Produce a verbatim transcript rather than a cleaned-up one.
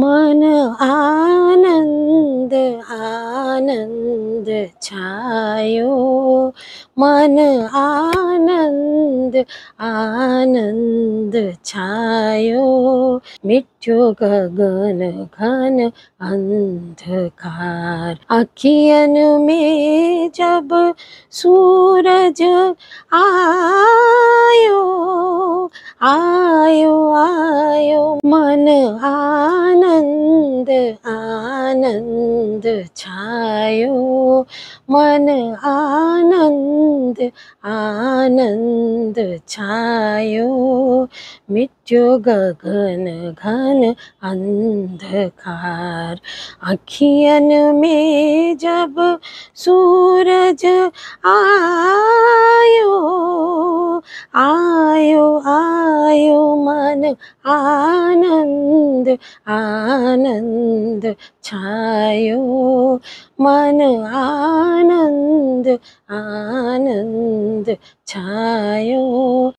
मन आनंद आनंद छायो, मन आनंद आनंद छायो। मिट्यो गगन घन अंधकार, अखियन में जब सूरज आयो आयो आयो। मन आनंद आनंद छायो, मन आनंद आनंद छायो। मिट्यो गगन घन अंधकार, अखियन में जब सूरज आयो आयो आयो। मन आनंद आनंद छायो, मन आनंद आनंद छायो।